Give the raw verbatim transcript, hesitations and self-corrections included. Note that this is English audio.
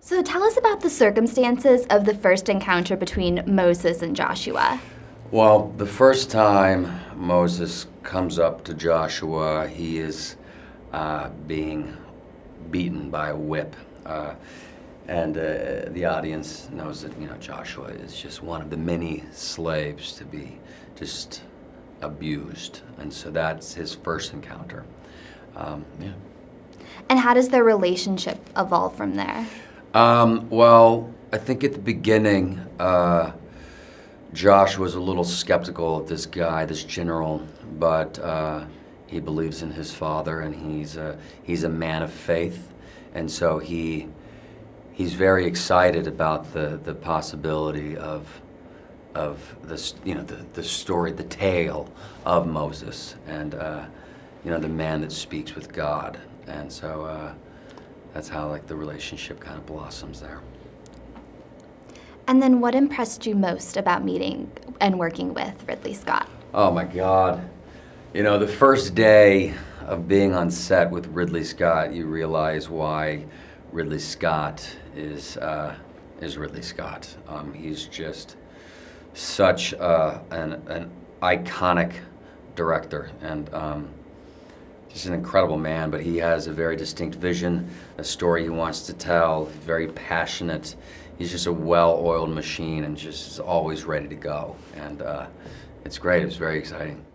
So tell us about the circumstances of the first encounter between Moses and Joshua. Well, the first time Moses comes up to Joshua, he is uh, being beaten by a whip. Uh, and uh, the audience knows that, you know, Joshua is just one of the many slaves to be just abused. And so that's his first encounter. Um, yeah. And how does their relationship evolve from there? Um, well, I think at the beginning, uh, Josh was a little skeptical of this guy, this general, but uh, he believes in his father, and he's a, he's a man of faith, and so he he's very excited about the the possibility of of this, you know, the the story, the tale of Moses, and uh, you know, the man that speaks with God, and so uh, that's how, like, the relationship kind of blossoms there. And then what impressed you most about meeting and working with Ridley Scott? Oh my God. You know, the first day of being on set with Ridley Scott, you realize why Ridley Scott is, uh, is Ridley Scott. Um, he's just such uh, an, an iconic director, and um, he's an incredible man, but he has a very distinct vision, a story he wants to tell, very passionate. He's just a well-oiled machine and just always ready to go. And uh, it's great, it's very exciting.